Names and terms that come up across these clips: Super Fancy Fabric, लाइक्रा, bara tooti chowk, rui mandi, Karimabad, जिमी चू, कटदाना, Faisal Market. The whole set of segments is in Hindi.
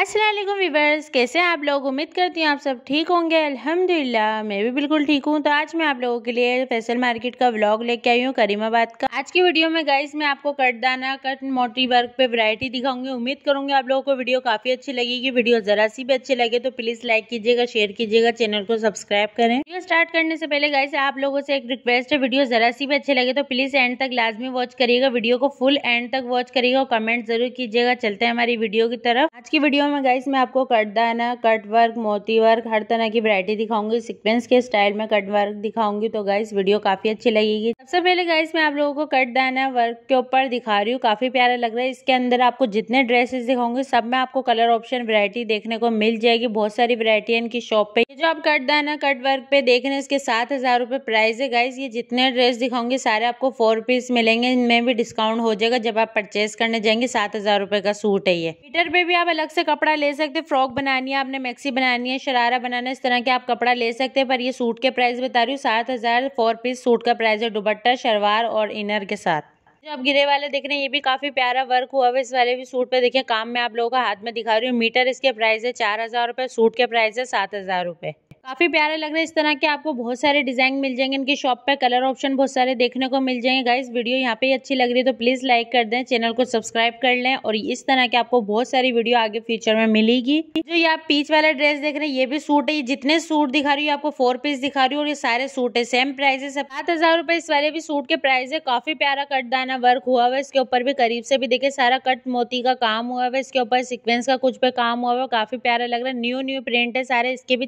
अस्सलाम वालेकुम व्यूअर्स, कैसे हैं आप लोग। उम्मीद करती हूँ आप सब ठीक होंगे। अल्हम्दुलिल्लाह मैं भी बिल्कुल ठीक हूँ। तो आज मैं आप लोगों के लिए फैसल मार्केट का व्लॉग लेके आई हूँ करीमाबाद का। आज की वीडियो में गाइस मैं आपको कटदाना कट मोटी वर्क पे वैरायटी दिखाऊंगी। उम्मीद करूंगी आप लोगों को वीडियो काफ़ी अच्छी लगेगी। वीडियो जरा सी भी अच्छी लगे तो प्लीज़ लाइक कीजिएगा, शेयर कीजिएगा, चैनल को सब्सक्राइब करें। वीडियो स्टार्ट करने से पहले गाइस आप लोगों से एक रिक्वेस्ट है, वीडियो जरा सी भी अच्छी लगे तो प्लीज़ एंड तक लाजमी वॉच करिएगा। वीडियो को फुल एंड तक वॉच करिएगा और कमेंट जरूर कीजिएगा। चलते हैं हमारी वीडियो की तरफ। आज की वीडियो में गाइस मैं आपको कटदाना कट वर्क मोती वर्क हर तरह की वैरायटी दिखाऊंगी। सीक्वेंस के स्टाइल में कट वर्क दिखाऊंगी तो गाइस वीडियो काफी अच्छी लगेगी। सबसे पहले गाइस मैं आप लोगों को कटदाना वर्क के ऊपर दिखा रही हूँ, काफी प्यारा लग रहा है। इसके अंदर आपको जितने ड्रेसेस दिखाऊंगी सब में आपको कलर ऑप्शन वैरायटी देखने को मिल जाएगी। बहुत सारी वैरायटी है इनकी शॉप पे। जो आप कटदाना कट वर्क पे देख रहे हैं इसके 7,000 रुपए प्राइस है। गाइस ये जितने ड्रेस दिखाऊंगे सारे आपको 4 पीस मिलेंगे। इनमें भी डिस्काउंट हो जाएगा जब आप परचेज करने जाएंगे। 7,000 रुपए का सूट है ये। मीटर पे भी आप अलग से कपड़ा ले सकते। फ्रॉक बनानी है आपने, मैक्सी बनानी है, शरारा बनाना है, इस तरह के आप कपड़ा ले सकते हैं। पर ये सूट के प्राइस बता रही हूँ 7,000। 4 पीस सूट का प्राइस है, दुपट्टा शलवार और इनर के साथ। जो आप गिरे वाले देख रहे हैं ये भी काफी प्यारा वर्क हुआ है। इस वाले भी सूट पे देखिए काम मैं आप लोगों का हाथ में दिखा रही हूँ। मीटर इसके प्राइस है 4,000 रुपए, सूट के प्राइस है 7,000 रुपए। काफी प्यारा लग रहा है। इस तरह के आपको बहुत सारे डिजाइन मिल जाएंगे इनकी शॉप पे। कलर ऑप्शन बहुत सारे देखने को मिल जाएंगे। गाइस वीडियो यहाँ पे अच्छी लग रही है तो प्लीज लाइक कर दें, चैनल को सब्सक्राइब कर लें। और इस तरह के आपको बहुत सारी वीडियो आगे फ्यूचर में मिलेगी। जो ये आप पीच वाला ड्रेस देख रहे हैं ये भी सूट है। ये जितने सूट दिखा रही हूँ आपको 4 पीस दिखा रही हूँ और ये सारे सूट है, सेम प्राइस है। 7,000 रुपए इस वाले भी सूट के प्राइस है। काफी प्यारा कटदाना वर्क हुआ है। इसके ऊपर भी करीब से भी देखिए सारा कट मोती का काम हुआ है। इसके ऊपर सीक्वेंस का कुछ पे काम हुआ है। काफी प्यारा लग रहा है। न्यू प्रिंट है सारे। इसके भी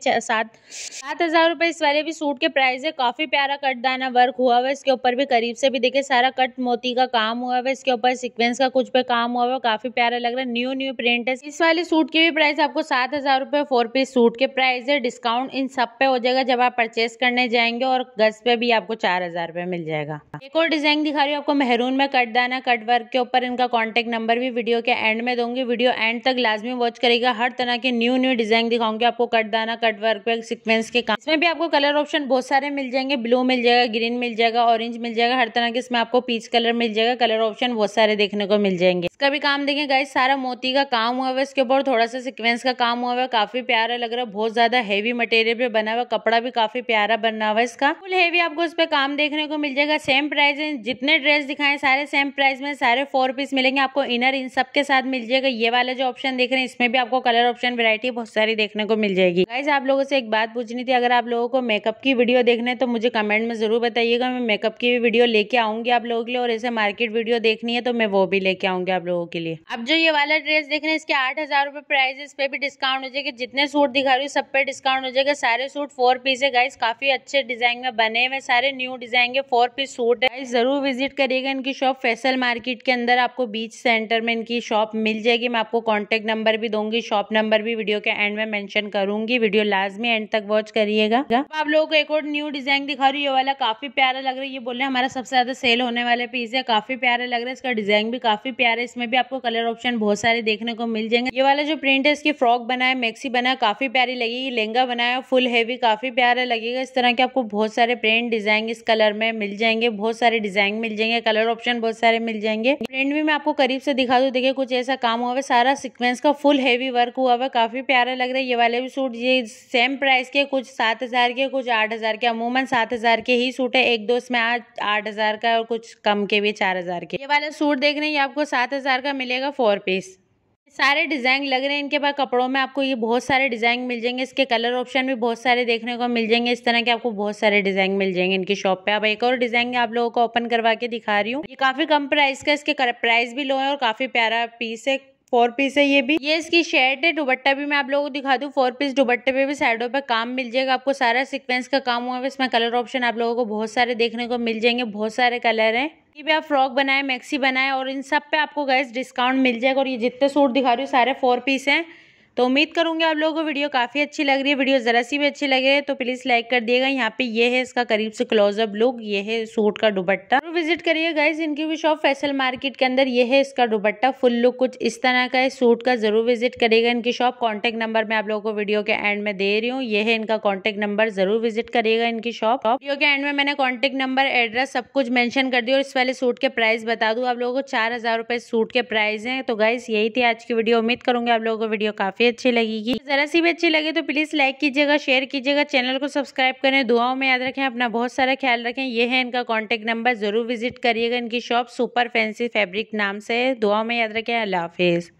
7,000 रुपए इस वाले भी सूट के प्राइस है। काफी प्यारा कटदाना वर्क हुआ है। इसके ऊपर भी करीब से भी देखिए सारा कट मोती का काम हुआ है। इसके ऊपर सीक्वेंस का कुछ पे काम हुआ है। काफी प्यारा लग रहा है। न्यू प्रिंट है। इस वाले सूट की भी प्राइस आपको 7,000 रुपए 4 पीस सूट के प्राइस है। डिस्काउंट इन सब पे हो जाएगा जब आप परचेस करने जाएंगे। और 10 पे भी आपको 4,000 रुपए मिल जाएगा। एक और डिजाइन दिखा रही हूँ आपको मेहरून में कटदाना कट वर्क के ऊपर। इनका कॉन्टेक्ट नंबर भी वीडियो के एंड में दूंगी। वीडियो एंड तक लाजमी वॉच करेगा। हर तरह के न्यू डिजाइन दिखाऊंगी आपको कटदाना कट वर्क पे सीक्वेंस के काम। इसमें भी आपको कलर ऑप्शन बहुत सारे मिल जाएंगे। ब्लू मिल जाएगा, ग्रीन मिल जाएगा, ऑरेंज मिल जाएगा, हर तरह के। इसमें आपको पीच कलर मिल जाएगा। कलर ऑप्शन बहुत सारे देखने को मिल जाएंगे। इसका भी काम देखें गाइस सारा मोती का काम हुआ है। इसके ऊपर थोड़ा सा सीक्वेंस का काम हुआ है। काफी प्यारा लग रहा है। बहुत ज्यादा हेवी मटेरियल पे बना हुआ। कपड़ा भी काफी प्यारा बना हुआ है इसका। फुल हेवी आपको इस पे काम देखने को मिल जाएगा। सेम प्राइस है। जितने ड्रेस दिखाए सारे सेम प्राइस में, सारे 4 पीस मिलेंगे आपको। इनर इन सब के साथ मिल जाएगा। ये वाला जो ऑप्शन देख रहे हैं इसमें भी आपको कलर ऑप्शन वैरायटी बहुत सारी देखने को मिल जाएगी। गाइस आप लोगों से एक बात पूछनी थी, अगर आप लोगों को मेकअप की वीडियो देखना है तो मुझे कमेंट में जरूर बताइएगा। मैं मेकअप की भी वीडियो लेके आऊंगी आप लोगों के लिए। और ऐसे मार्केट वीडियो देखनी है तो मैं वो भी लेके आऊंगी आप लोगों के लिए। अब जो ये वाला ड्रेस देख रहे हैं इसके 8,000 रुपए प्राइस है। इस पे भी डिस्काउंट हो जाएगा। जितने सूट दिखा रही हूँ सब पे डिस्काउंट हो जाएगा। सारे सूट 4 पीस है गाइस। काफी अच्छे डिजाइन में बने हुए, सारे न्यू डिजाइन के 4 पीस सूट है गाइस। जरूर विजिट करिएगा इनकी शॉप फैसल मार्केट के अंदर। आपको बीच सेंटर में इनकी शॉप मिल जाएगी। मैं आपको कॉन्टेक्ट नंबर भी दूंगी, शॉप नंबर भी वीडियो के एंड में मेंशन करूंगी। वीडियो लाजमी एंड तक वॉच करिएगा। आप लोगों को एक और न्यू डिजाइन दिखा रही हूँ। ये वाला काफी प्यारा लग रहा है। ये बोल रहे हैं हमारा सबसे ज्यादा सेल होने वाले पीस है। काफी प्यारा लग रहा है। इसका डिजाइन भी काफी प्यारा है। इसमें भी आपको कलर ऑप्शन बहुत सारे देखने को मिल जाएंगे। ये वाला जो प्रिंट है इसकी फ्रॉक बनाए, मैक्सी बनाए, काफी प्यारी लगेगी। लहंगा बनाया फुल हेवी, काफी प्यारा लगेगा। इस तरह के आपको बहुत सारे प्रिंट डिजाइन इस कलर में मिल जाएंगे। बहुत सारे डिजाइन मिल जाएंगे, कलर ऑप्शन बहुत सारे मिल जाएंगे। प्रिंट भी मैं आपको करीब से दिखा दूं। देखिए कुछ ऐसा काम हुआ है। सारा सीक्वेंस का फुल हेवी वर्क हुआ है। काफी प्यारा लग रहा है। ये वाले भी सूट ये सेम प्राइस के, कुछ 7,000 के, कुछ 8,000 के। अमूमन 7,000 के ही सूट है। एक दो इसमें 8,000 का और कुछ कम के भी 4,000 के। ये वाला सूट देख रहे हैं ये आपको 7,000 का मिलेगा 4 पीस। सारे डिजाइन लग रहे हैं इनके पास। कपड़ों में आपको ये बहुत सारे डिजाइन मिल जाएंगे। इसके कलर ऑप्शन भी बहुत सारे देखने को मिल जाएंगे। इस तरह के आपको बहुत सारे डिजाइन मिल जाएंगे इनकी शॉप पे। अब एक और डिजाइन आप लोगों को ओपन करवा के दिखा रही हूँ। ये काफी कम प्राइस का, इसके प्राइस भी लो है और काफी प्यारा पीस है। 4 पीस है ये भी। ये इसकी शर्ट है। दुपट्टा भी मैं आप लोगों को दिखा दूं। 4 पीस दुपट्टे पे भी साइडों पे काम मिल जाएगा आपको। सारा सीक्वेंस का काम हुआ है। इसमें कलर ऑप्शन आप लोगों को बहुत सारे देखने को मिल जाएंगे। बहुत सारे कलर हैं। ये भी आप फ्रॉक बनाए, मैक्सी बनाए और इन सब पे आपको गाइस डिस्काउंट मिल जाएगा। और ये जितने सूट दिखा रही हूँ सारे 4 पीस हैं। तो उम्मीद करूंगी आप लोगों को वीडियो काफ़ी अच्छी लग रही है। वीडियो ज़रा सी भी अच्छी लग रही है तो प्लीज़ लाइक कर दिएगा। यहाँ पे ये है इसका करीब से क्लोजअप लुक। ये है सूट का दुपट्टा। तो विजिट करिए गाइस इनकी भी शॉप फैसल मार्केट के अंदर। ये है इसका दुपट्टा, फुल लुक कुछ इस तरह का है सूट का। ज़रूर विजिट करिएगा इनकी शॉप। कॉन्टैक्ट नंबर मैं आप लोगों को वीडियो के एंड में दे रही हूँ। ये है इनका कॉन्टैक्ट नंबर। ज़रूर विजिट करिएगा इनकी शॉप। वीडियो के एंड में मैंने कॉन्टैक्ट नंबर, एड्रेस सब कुछ मैंशन कर दिया। और इस वाले सूट के प्राइस बता दूँ आप लोगों को 4,000 रुपये सूट के प्राइस हैं। तो गाइस यही थी आज की वीडियो। उम्मीद करूँगी आप लोगों को वीडियो काफ़ी काफ़ी अच्छी लगेगी। ज़रा सी भी अच्छी लगे तो प्लीज़ लाइक कीजिएगा, शेयर कीजिएगा, चैनल को सब्सक्राइब करें। दुआओं में याद रखें, अपना बहुत सारा ख्याल रखें। ये है इनका कॉन्टैक्ट नंबर, ज़रूर विजिट करिएगा। इनकी शॉप सुपर फैंसी फैब्रिक नाम से है। दुआओं में याद रखें। अल्लाह हाफिज़।